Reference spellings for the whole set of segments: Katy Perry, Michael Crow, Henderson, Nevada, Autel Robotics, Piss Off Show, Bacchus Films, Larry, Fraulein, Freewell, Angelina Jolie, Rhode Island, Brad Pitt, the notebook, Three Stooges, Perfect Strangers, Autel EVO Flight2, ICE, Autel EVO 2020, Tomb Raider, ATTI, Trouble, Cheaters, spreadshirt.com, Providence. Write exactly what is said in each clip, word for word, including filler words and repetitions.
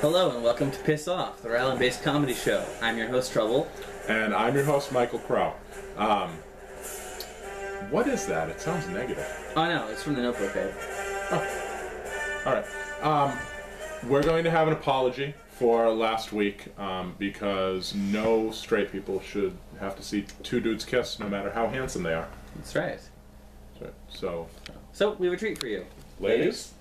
Hello and welcome to Piss Off, the Rhode Island-based comedy show. I'm your host, Trouble. And I'm your host, Michael Crow. Um, what is that? It sounds negative. Oh, no, it's from the Notebook, babe. Oh. All right. Um, we're going to have an apology for last week um, because no straight people should have to see two dudes kiss no matter how handsome they are. That's right. That's right. So, so we have a treat for you. Ladies. Ladies.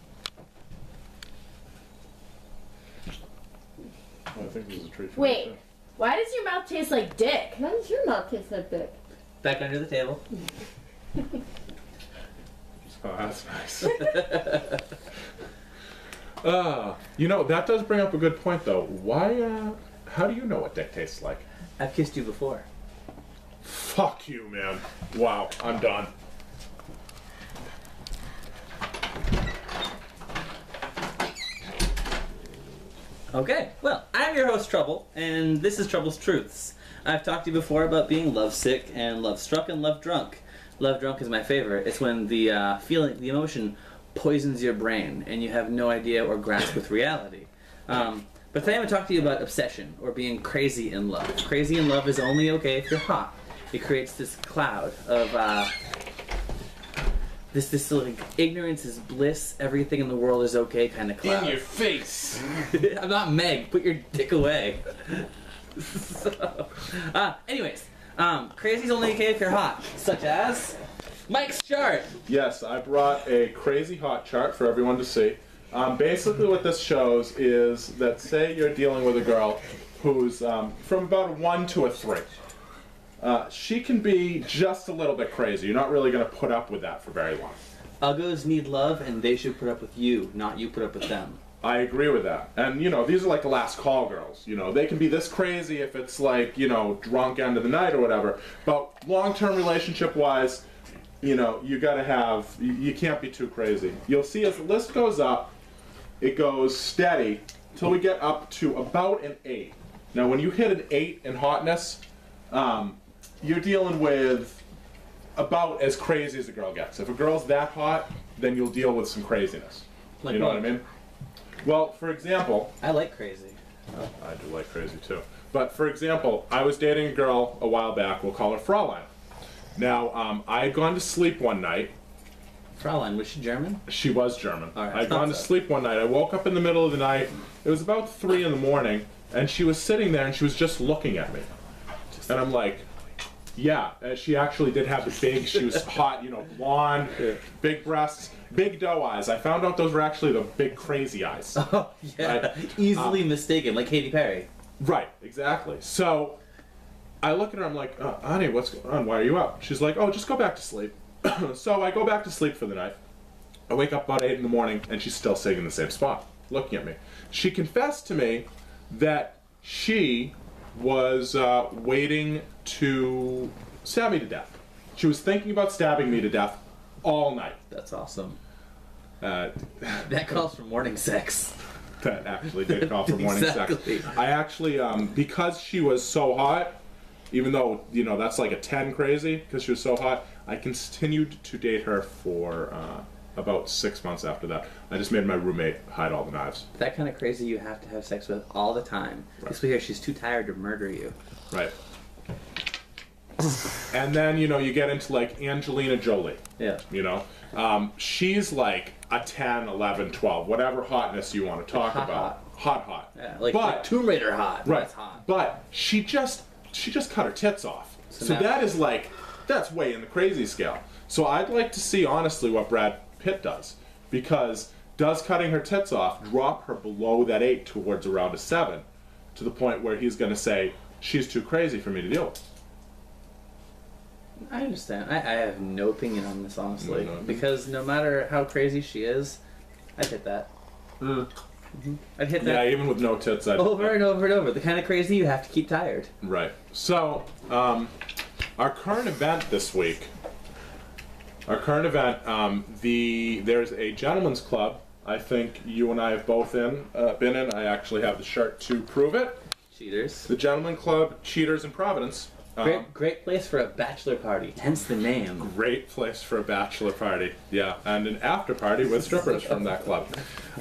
I think this is a treat for Wait, me, why does your mouth taste like dick? Why does your mouth taste like dick? Back under the table. Oh, that's nice. uh, you know, that does bring up a good point, though. Why, uh, how do you know what dick tastes like? I've kissed you before. Fuck you, man. Wow, I'm done. Okay, well, I'm your host, Trouble, and this is Trouble's Truths. I've talked to you before about being lovesick and love-struck and love-drunk. Love-drunk is my favorite. It's when the uh, feeling, the emotion poisons your brain, and you have no idea or grasp with reality. Um, but today I'm going to talk to you about obsession, or being crazy in love. Crazy in love is only okay if you're hot. It creates this cloud of... Uh, This, this like, ignorance is bliss, everything in the world is okay kind of cloud. In your face! I'm not Meg, put your dick away. so, uh, anyways, um, crazy's only okay if you're hot, such as Mike's chart! Yes, I brought a crazy hot chart for everyone to see. Um, basically what this shows is that say you're dealing with a girl who's um, from about a one to a three. Uh, she can be just a little bit crazy. You're not really going to put up with that for very long. Uggos need love, and they should put up with you, not you put up with them. I agree with that. And, you know, these are like the last call girls. You know, they can be this crazy if it's like, you know, drunk end of the night or whatever. But long-term relationship-wise, you know, you got to have, you, you can't be too crazy. You'll see as the list goes up, it goes steady till we get up to about an eight. Now, when you hit an eight in hotness, um... you're dealing with about as crazy as a girl gets. If a girl's that hot, then you'll deal with some craziness. Like you know what? what I mean? Well, for example... I like crazy. Oh, I do like crazy, too. But, for example, I was dating a girl a while back. We'll call her Fraulein. Now, um, I had gone to sleep one night. Fraulein, was she German? She was German. All right, I had gone so. to sleep one night. I woke up in the middle of the night. It was about three in the morning, and she was sitting there, and she was just looking at me. Just and I'm like... Yeah, she actually did have the big, she was hot, you know, blonde, big breasts, big doe eyes. I found out those were actually the big crazy eyes. Oh, yeah, right? Easily um, mistaken, like Katy Perry. Right, exactly. So I look at her, I'm like, oh, honey, what's going on? Why are you up? She's like, oh, just go back to sleep. So I go back to sleep for the night. I wake up about eight in the morning, and she's still sitting in the same spot, looking at me. She confessed to me that she... was uh, waiting to stab me to death. She was thinking about stabbing me to death all night. That's awesome. Uh, that calls for morning sex. That actually did call for morning exactly. sex. I actually, um, because she was so hot, even though, you know, that's like a ten crazy, because she was so hot, I continued to date her for uh, about six months after that. I just made my roommate hide all the knives. That kind of crazy you have to have sex with all the time. Right. This way here, she's too tired to murder you. Right. And then, you know, you get into, like, Angelina Jolie. Yeah. You know? Um, she's, like, a ten, eleven, twelve, whatever hotness you want to talk hot, about. Hot, hot. hot. Yeah, like, but, like Tomb Raider hot. Right. That's hot. But she just, she just cut her tits off. So, so that is, like, that's way in the crazy scale. So I'd like to see, honestly, what Brad Pitt does, because does cutting her tits off drop her below that eight towards around a seven, to the point where he's going to say she's too crazy for me to deal with? I understand. I, I have no opinion on this, honestly, no, no, because no matter how crazy she is, I'd hit that. Mm. Mm-hmm. I'd hit that. Yeah, even with no tits, I'd over and over and over. The kind of crazy you have to keep tired. Right. So, um, our current event this week. Our current event, um, the there's a gentleman's club. I think you and I have both in uh, been in. I actually have the shirt to prove it. Cheaters. The gentleman's club, Cheaters in Providence. Um, great, great place for a bachelor party. Hence the name. Great place for a bachelor party. Yeah, and an after party with strippers from that club.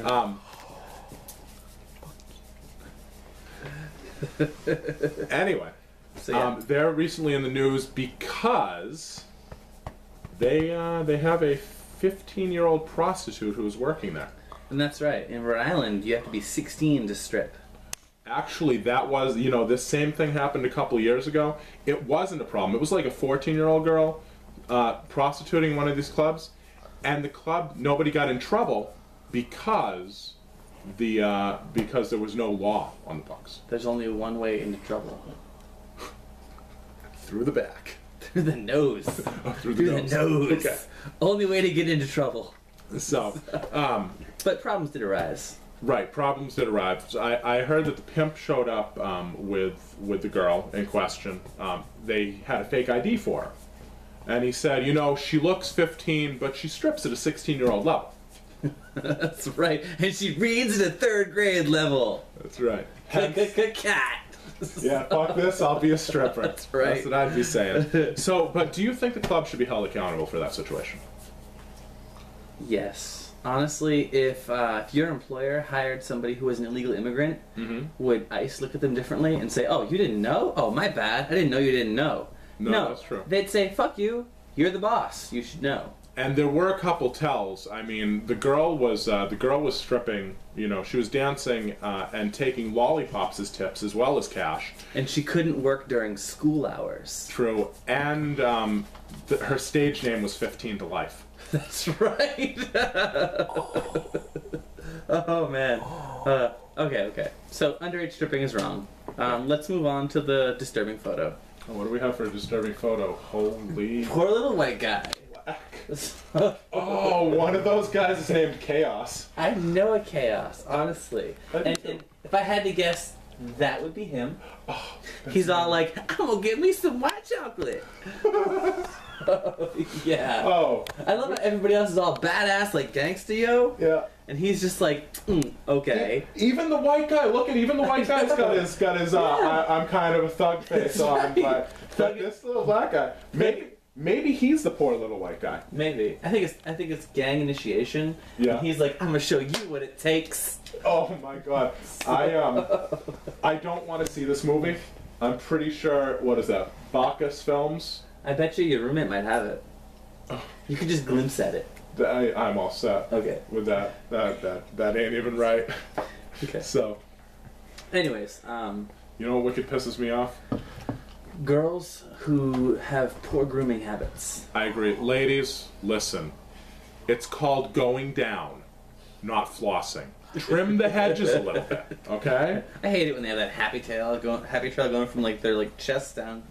Um, Anyway, so, yeah. um, they're recently in the news because they uh, they have a fifteen-year-old prostitute who is working there. And that's right. In Rhode Island, you have to be sixteen to strip. Actually, that was, you know, this same thing happened a couple years ago. It wasn't a problem. It was like a fourteen-year-old girl uh, prostituting one of these clubs. And the club, nobody got in trouble because the uh, because there was no law on the books. There's only one way into trouble. Through the back. Through the nose. Oh, through the through nose. The nose. Okay. Only way to get into trouble. So, um... But problems did arise. Right, problems did arrive. So I, I heard that the pimp showed up um, with with the girl in question. Um, they had a fake I D for her. And he said, you know, she looks fifteen, but she strips at a sixteen-year-old level. That's right. And she reads at a third-grade level. That's right. Cat. Yeah, fuck this, I'll be a stripper. That's right. That's what I'd be saying. So, but do you think the club should be held accountable for that situation? Yes. Honestly, if, uh, if your employer hired somebody who was an illegal immigrant, mm-hmm. would ICE look at them differently and say, oh, you didn't know? Oh, my bad. I didn't know you didn't know. No, no, that's true. They'd say, fuck you. You're the boss. You should know. And there were a couple tells. I mean, the girl was uh, the girl was stripping. You know, she was dancing uh, and taking lollipops as tips as well as cash. And she couldn't work during school hours. True. And um, th her stage name was fifteen to life. That's right. Oh. Oh, man. Uh, okay, okay. So, underage stripping is wrong. Um, let's move on to the disturbing photo. Oh, what do we have for a disturbing photo? Holy... Poor little white guy. Oh, one of those guys is named Chaos. I know a Chaos, honestly. And, and if I had to guess, that would be him. Oh, he's all like, I'm gonna get me some white chocolate. Oh, yeah. Oh. I love how everybody else is all badass, like gangsta yo. Yeah. And he's just like, mm, okay. Even the white guy, look at even the white guy's got his, got his, uh, yeah. I, I'm kind of a thug face on. Right. But, but this little black guy, maybe, maybe he's the poor little white guy. Maybe. I think it's, I think it's gang initiation. Yeah. And he's like, I'm gonna show you what it takes. Oh my God. So. I um, I don't want to see this movie. I'm pretty sure. What is that? Bacchus Films. I bet you your roommate might have it. You could just glimpse at it. I, I'm all set. Okay. With that, that, that, that ain't even right. Okay. So. Anyways, um. You know what wicked pisses me off? Girls who have poor grooming habits. I agree. Ladies, listen. It's called going down, not flossing. Trim the hedges a little bit, okay? I hate it when they have that happy tail going, happy trail going from like their like chest down.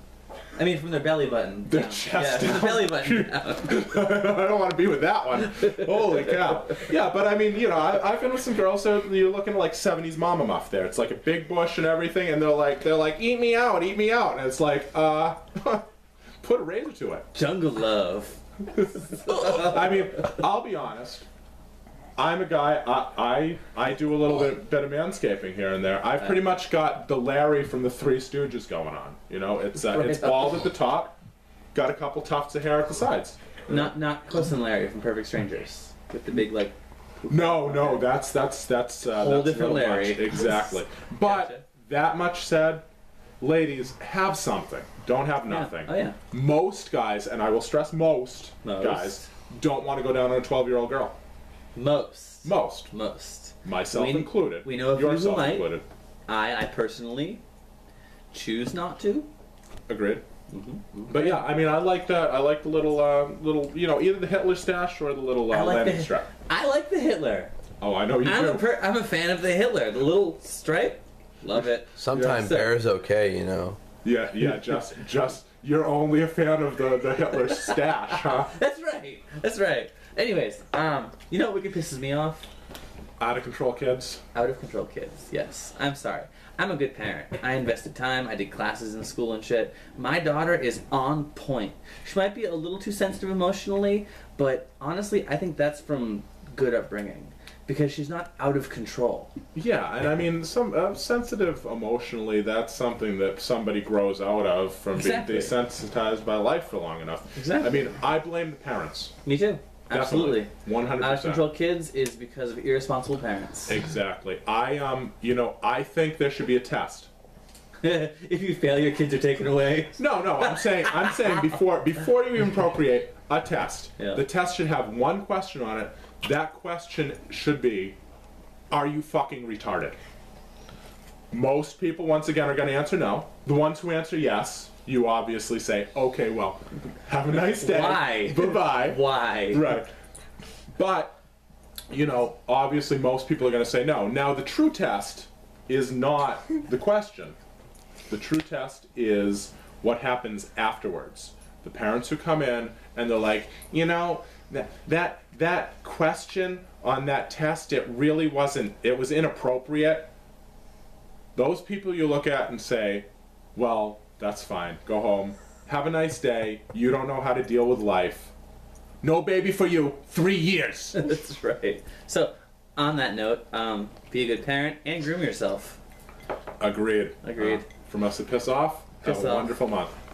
I mean, from their belly button. Their down. chest yeah, down. From the belly button down. I don't want to be with that one. Holy cow. Yeah, but I mean, you know, I, I've been with some girls that you're looking like seventies mama muff there. It's like a big bush and everything, and they're like, they're like, eat me out, eat me out. And it's like, uh, put a razor to it. Jungle love. I mean, I'll be honest. I'm a guy, I, I, I do a little bit, bit of manscaping here and there. I've pretty much got the Larry from the Three Stooges going on. You know, it's uh, it's bald at the top, got a couple tufts of hair at the sides. Not not Puss and Larry from Perfect Strangers. With the big, like... No, no, that's, that's, that's... Uh, whole that's different Larry. Much. Exactly. But, gotcha. That much said, ladies, have something. Don't have nothing. Yeah. Oh, yeah. Most guys, and I will stress most, most. guys, don't want to go down on a twelve-year-old girl. Most. Most. Most. Myself we, included. We know of people who might. Included. I, I personally choose not to. Agreed. Mm-hmm. Mm-hmm. But yeah, I mean, I like that. I like the little, uh, little, you know, either the Hitler stash or the little uh, like landing strip. I like the Hitler. Oh, I know you I'm do. A per I'm a fan of the Hitler. The little stripe, love it. Sometimes yeah. Bear's okay, you know. Yeah, yeah, just, just, you're only a fan of the, the Hitler stash, huh? That's right. That's right. Anyways, um, you know what wicked pisses me off? Out of control kids. Out of control kids, yes. I'm sorry. I'm a good parent. I invested time. I did classes in school and shit. My daughter is on point. She might be a little too sensitive emotionally, but honestly, I think that's from good upbringing. Because she's not out of control. Yeah, and I mean, some uh, sensitive emotionally, that's something that somebody grows out of from exactly. being desensitized by life for long enough. Exactly. I mean, I blame the parents. Me too. Absolutely. one hundred percent. Out of control kids is because of irresponsible parents. Exactly. I, um, you know, I think there should be a test. If you fail, your kids are taken away. No, no, I'm saying, I'm saying before, before you even procreate, a test. Yeah. The test should have one question on it. That question should be, are you fucking retarded? Most people, once again, are going to answer no. The ones who answer yes, you obviously say, okay, well, have a nice day. Why? Bye-bye. Why? Right. But, you know, obviously most people are going to say no. Now, the true test is not the question. The true test is what happens afterwards. The parents who come in and they're like, you know, that that that question on that test, it really wasn't, it was inappropriate. Those people you look at and say, well, that's fine. Go home. Have a nice day. You don't know how to deal with life. No baby for you. Three years. That's right. So on that note, um, be a good parent and groom yourself. Agreed. Agreed. Uh, from us to Piss Off. Piss Have a off. wonderful month.